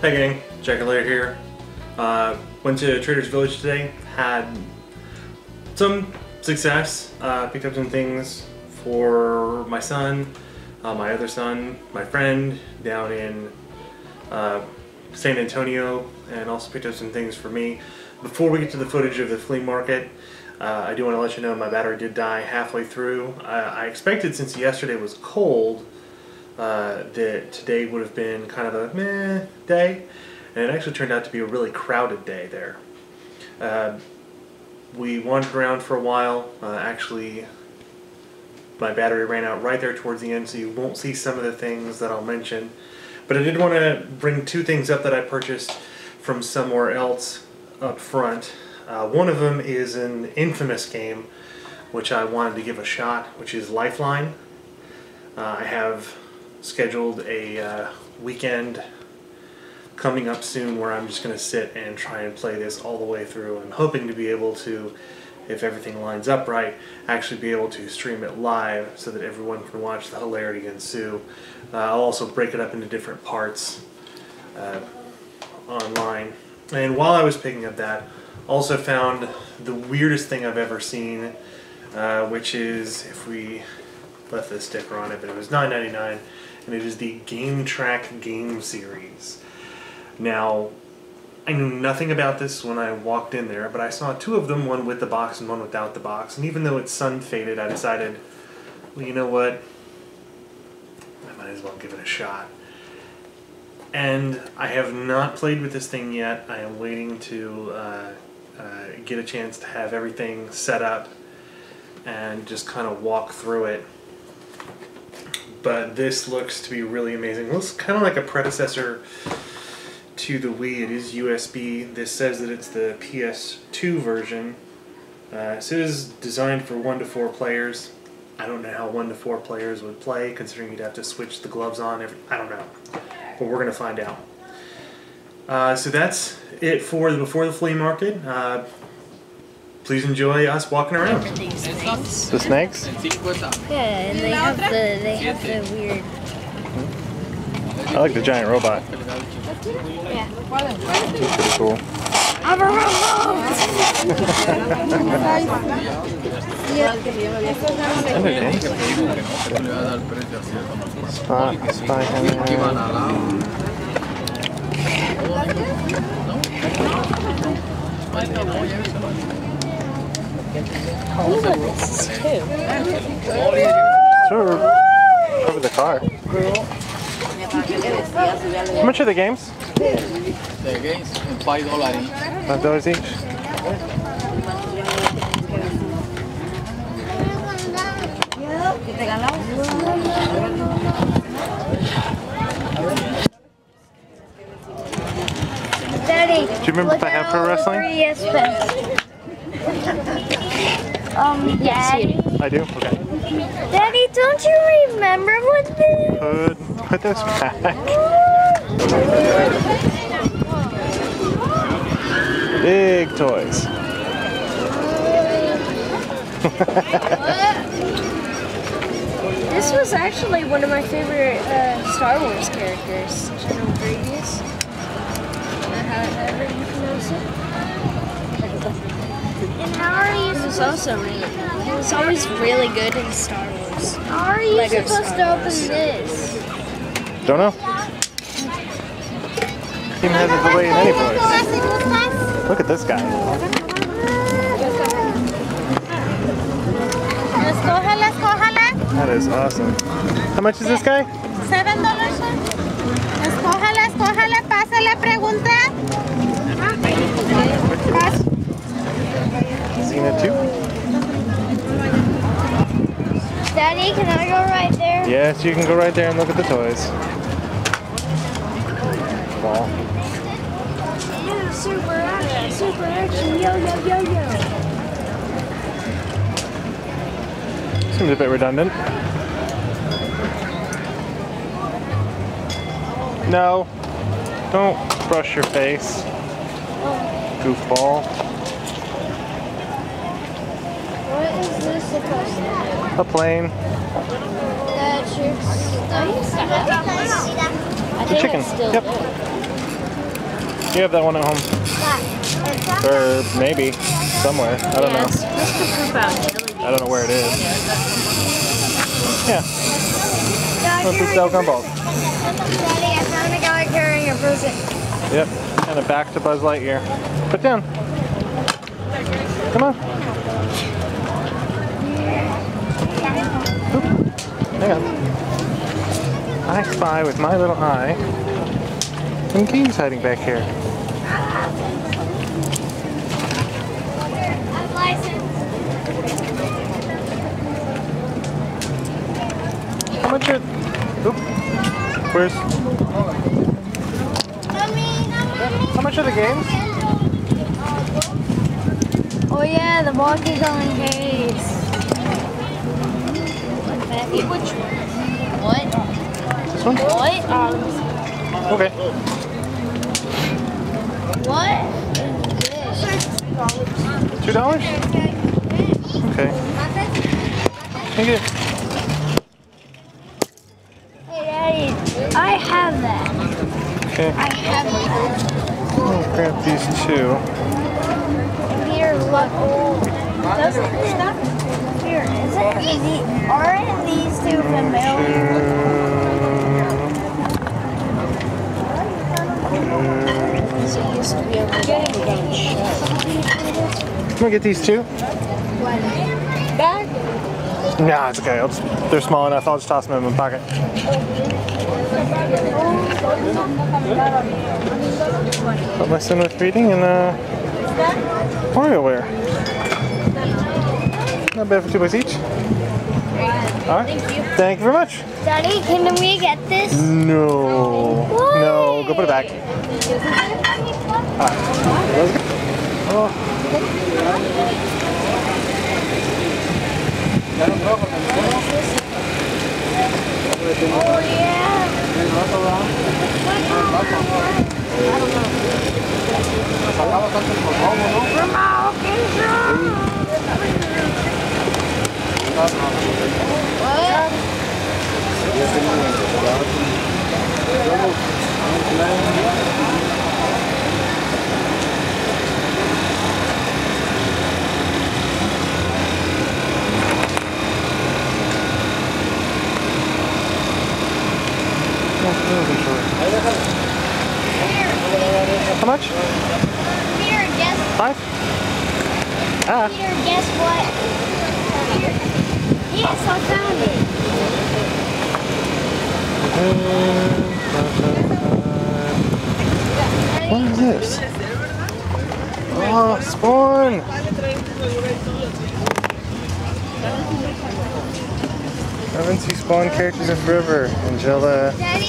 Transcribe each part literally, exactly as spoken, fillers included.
Hey gang, Jakalair here. Uh, went to Traders Village today, had some success, uh, picked up some things for my son, uh, my other son, my friend down in uh, San Antonio, and also picked up some things for me. Before we get to the footage of the flea market, uh, I do want to let you know my battery did die halfway through. Uh, I expected, since yesterday was cold, Uh, that today would have been kind of a meh day, and it actually turned out to be a really crowded day there. Uh, we wandered around for a while. Uh, actually, my battery ran out right there towards the end, so you won't see some of the things that I'll mention. But I did want to bring two things up that I purchased from somewhere else up front. Uh, one of them is an infamous game which I wanted to give a shot, which is Lifeline. Uh, I have scheduled a uh, weekend coming up soon where I'm just going to sit and try and play this all the way through. I'm hoping to be able to, if everything lines up right, actually be able to stream it live so that everyone can watch the hilarity ensue. Uh, I'll also break it up into different parts uh, online. And while I was picking up that, also found the weirdest thing I've ever seen, uh, which is, if we left this sticker on it, but it was nine ninety-nine, and it is the Game Track Game Series. Now, I knew nothing about this when I walked in there, but I saw two of them, one with the box and one without the box, and even though it's sun-faded, I decided, well, you know what, I might as well give it a shot. And I have not played with this thing yet. I am waiting to uh, uh, get a chance to have everything set up and just kind of walk through it. But this looks to be really amazing. It looks kind of like a predecessor to the Wii. It is U S B. This says that it's the P S two version. Uh, it says designed for one to four players. I don't know how one to four players would play, considering you'd have to switch the gloves on. Every, I don't know. But we're going to find out. Uh, so that's it for the Before the Flea Market. Uh, Please enjoy us walking around. Snakes. The snakes? Yeah, and they have the, they have the weird... I like the giant robot. Yeah. That's pretty cool. I'm a robot! Spy, spy, Eminem. Oh, look, this is two. Sure. Over the car. How much are the games? The games, five dollars each. Five dollars each. Daddy, do you remember if I had pro wrestling? Um, Dad. I do? Okay. Daddy, don't you remember what this? Put, put this back. Big toys. This was actually one of my favorite uh, Star Wars characters, General Grievous. However you pronounce it. And how are you? He was also really. He was always really good in Star Wars. How are you Lego supposed to open this? Don't know. Team has a delay in any place. Look at this guy. Let's go, let's go, let's go. That is awesome. How much is this guy? Seven dollars. Escoja, escoja, le pasa la pregunta. Too. Daddy, can I go right there? Yes, you can go right there and look at the toys. Ball. Yeah, super action, super action, yo, yo, yo, yo. Seems a bit redundant. No, don't brush your face, goofball. A plane. The chicken. Yep. You have that one at home. Yeah. Or maybe somewhere. I don't yeah, know. It's supposed to poop out. I don't know where it is. Yeah. Let's do cell gumball. Daddy, I found a guy carrying a person. Yep. And a back to Buzz Lightyear. Put down. Come on. Oop. Hang on. I spy with my little eye. And King's hiding back here. I'm licensed. How much are... Oop. Where's... How much are the games? Oh yeah, the walkies on games. Which one? What? This one? What? Um, okay. What is this? Two dollars? Okay. Thank you. Hey Daddy, I have that. Okay. I have that. I'll grab these two. Here, look. Those are stuff here. Is it easy? Aren't these two familiar? It used to be a Can we get these two? One bag? Nah, it's okay. I'll just, they're small enough. I'll just toss them in my pocket. I'll listen with reading and uh, WarioWare. Not bad for two boys each. Alright. Thank you. Thank you very much. Daddy, can we get this? No. Why? No, go put it back. Alright, let's go. Oh yeah. How much? Beer, guess what? Five? Ah. Beer, guess what? Yes, I found it. Uh, what is this? Oh, Spawn! I haven't seen Spawn characters in forever. Angela. Daddy.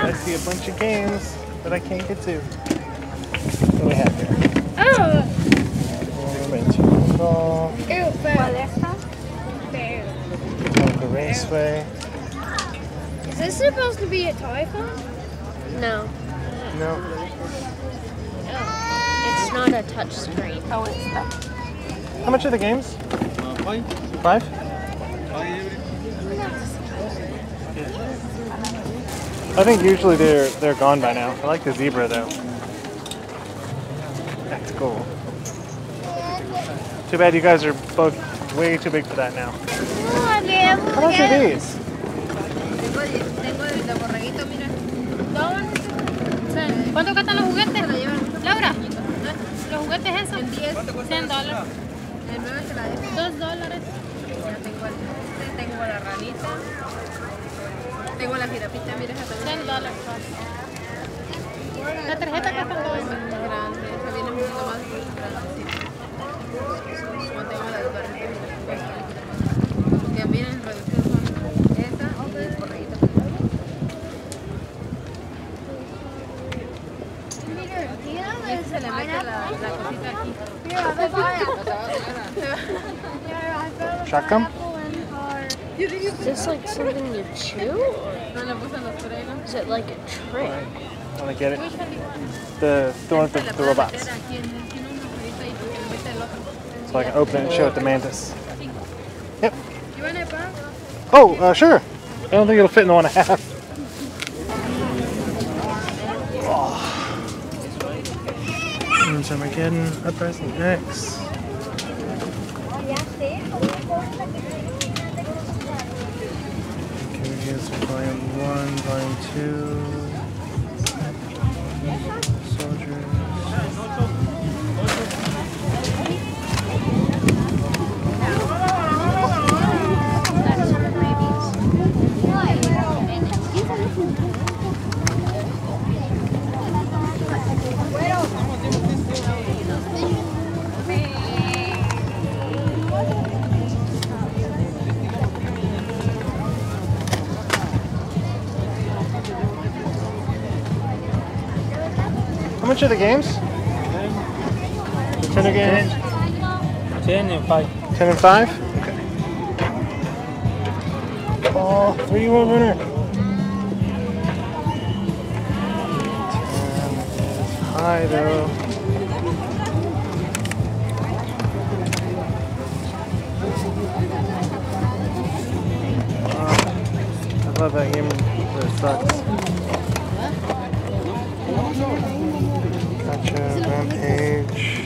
I see a bunch of games that I can't get to. What do we have here? Oh! Football. Ew, Raceway. Is this supposed to be a toy phone? No. No. Oh. It's not a touch screen. Oh, it's that. How much are the games? Uh, five. Five? I think usually they're they're gone by now. I like the zebra though. That's cool. Too bad you guys are both way too big for that now. How much are these? ¿Cuánto cuestan los juguetes? Laura, los juguetes esos. Ten dólares. Dos dólares. Tengo la ranita. Tengo la jirapita, mira esa también. ten dólares. La tarjeta que tengo es más grande, se viene un poquito más grande. No tengo las tarjetas. Que vienen reducidas son esta o la correguita. Mira, se le mete la cosita aquí. Mira, me vaya. Shotgun? Is this like something you chew? Or is it like a trick? I want to get it. The, the one with the, the robots. so I can open it and show it to Mantis. Yep. You want that box? Oh, uh, sure. I don't think it'll fit in the one I have. Oh. So Armageddon, Uprising X. Okay, here's volume one, volume two. How much are the games? Ten. Ten games? Ten and five. Ten and five? Okay. Oh, three world winner. Ten is high though. Oh, I love that game. It sucks. Rampage.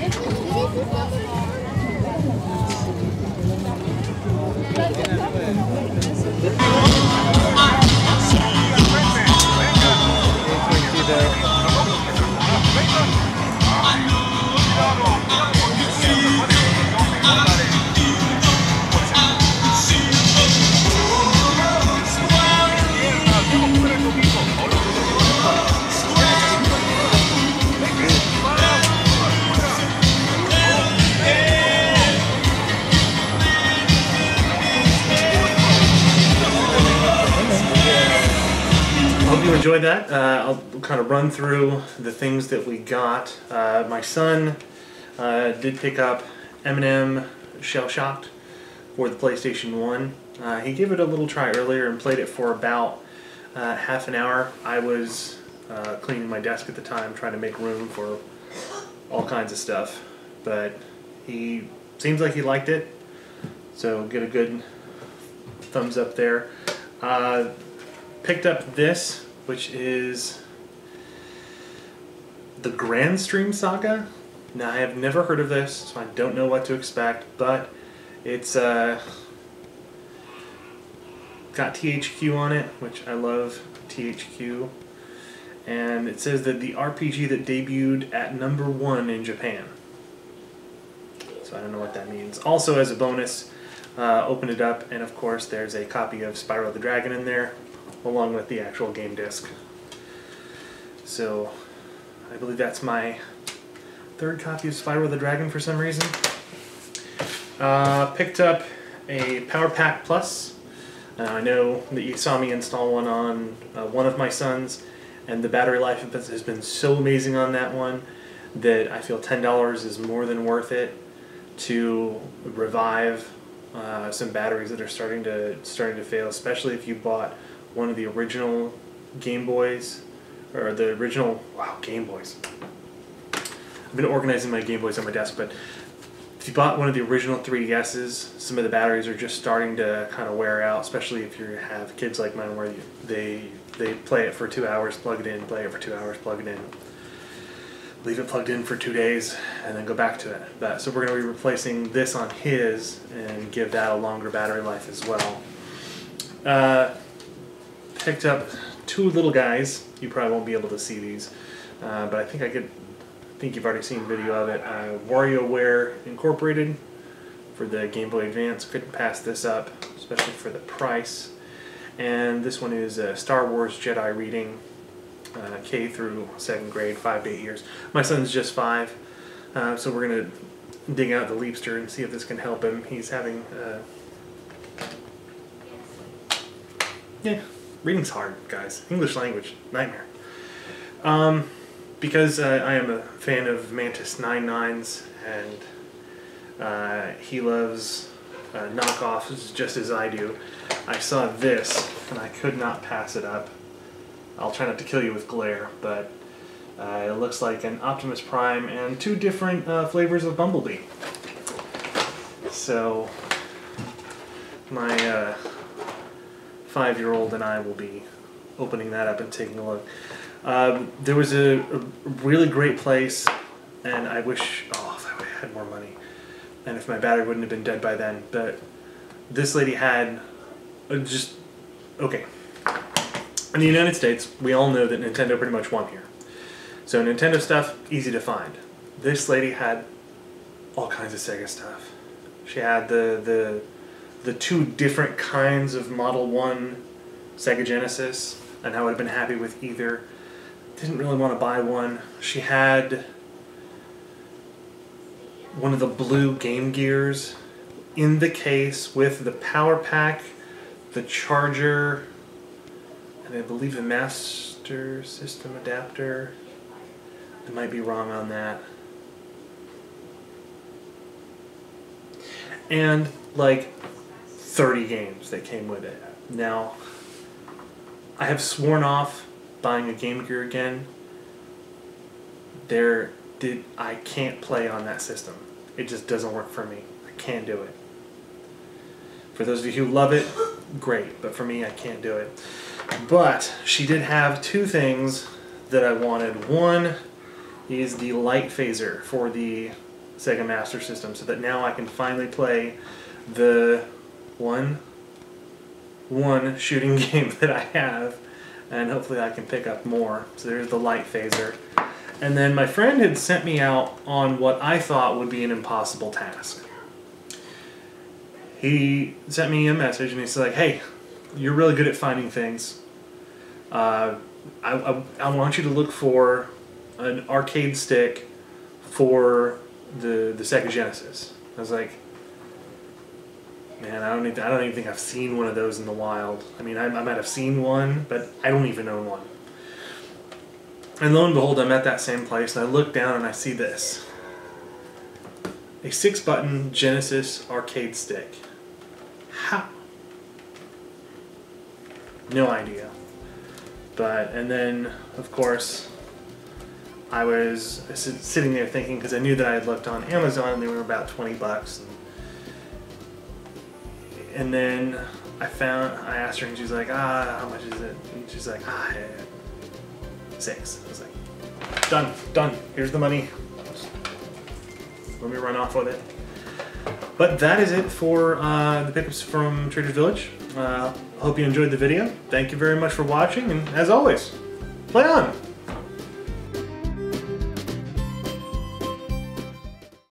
You enjoyed that. Uh, I'll kind of run through the things that we got. Uh, my son uh, did pick up Eminem Shell Shocked for the PlayStation one. Uh, he gave it a little try earlier and played it for about uh, half an hour. I was uh, cleaning my desk at the time, trying to make room for all kinds of stuff. But he seems like he liked it, so get a good thumbs up there. Uh, picked up this, which is the Grandstream Saga. Now, I have never heard of this, so I don't know what to expect, but it's uh, got T H Q on it, which I love T H Q, and it says that the R P G that debuted at number one in Japan. So I don't know what that means. Also, as a bonus, uh, open it up, and of course there's a copy of Spyro the Dragon in there, along with the actual game disc. So I believe that's my third copy of Spyro the Dragon for some reason. Uh, picked up a Power Pack Plus. Uh, I know that you saw me install one on uh, one of my sons, and the battery life has been so amazing on that one that I feel ten dollars is more than worth it to revive uh, some batteries that are starting to starting to fail, especially if you bought one of the original Game Boys, or the original, wow, Game Boys. I've been organizing my Game Boys on my desk, but if you bought one of the original three D S's, some of the batteries are just starting to kind of wear out, especially if you have kids like mine where you, they, they play it for two hours, plug it in, play it for two hours, plug it in, leave it plugged in for two days, and then go back to it. But, so we're going to be replacing this on his and give that a longer battery life as well. Uh, Picked up two little guys. You probably won't be able to see these, uh, but I think I could. I think you've already seen a video of it. Uh, WarioWare Incorporated for the Game Boy Advance. Couldn't pass this up, especially for the price. And this one is uh, Star Wars Jedi Reading, uh, K through second grade, five to eight years. My son's just five, uh, so we're gonna dig out the Leapster and see if this can help him. He's having, uh, yeah. Reading's hard, guys. English language, nightmare. Um, because uh, I am a fan of Mantis nine nines, and uh, he loves uh, knockoffs just as I do, I saw this, and I could not pass it up. I'll try not to kill you with glare, but uh, it looks like an Optimus Prime and two different uh, flavors of Bumblebee. so my uh, five-year-old and I will be opening that up and taking a look. Um, there was a, a really great place, and I wish, oh, if I had more money, and if my battery wouldn't have been dead by then, but this lady had uh, just, okay. In the United States, we all know that Nintendo pretty much won here. So Nintendo stuff, easy to find. This lady had all kinds of Sega stuff. She had the the the two different kinds of Model one Sega Genesis, and I would have been happy with either. Didn't really want to buy one. She had one of the blue Game Gears in the case with the Power Pack, the charger, and I believe a Master System adapter. I might be wrong on that. And like thirty games that came with it. Now, I have sworn off buying a Game Gear again. There did I can't play on that system. It just doesn't work for me. I can't do it. For those of you who love it, great, but for me I can't do it. But she did have two things that I wanted. One is the Light Phaser for the Sega Master System, so that now I can finally play the one one shooting game that I have, and hopefully I can pick up more. So there's the Light Phaser. And then my friend had sent me out on what I thought would be an impossible task. He sent me a message and he's like, hey, you're really good at finding things. Uh, I, I, I want you to look for an arcade stick for the the Sega Genesis. I was like, man, I don't even I don't even think I've seen one of those in the wild. I mean, I, I might have seen one, but I don't even own one. And lo and behold, I'm at that same place, and I look down and I see this: a six-button Genesis arcade stick. How? No idea. But and then, of course, I was sitting there thinking, because I knew that I had looked on Amazon and they were about twenty bucks. And, and then I found, I asked her and she's like, ah, how much is it? And she's like, ah, six. I was like, done, done, here's the money. Let me run off with it. But that is it for uh, the pickups from Traders Village. I uh, hope you enjoyed the video. Thank you very much for watching, and as always, play on.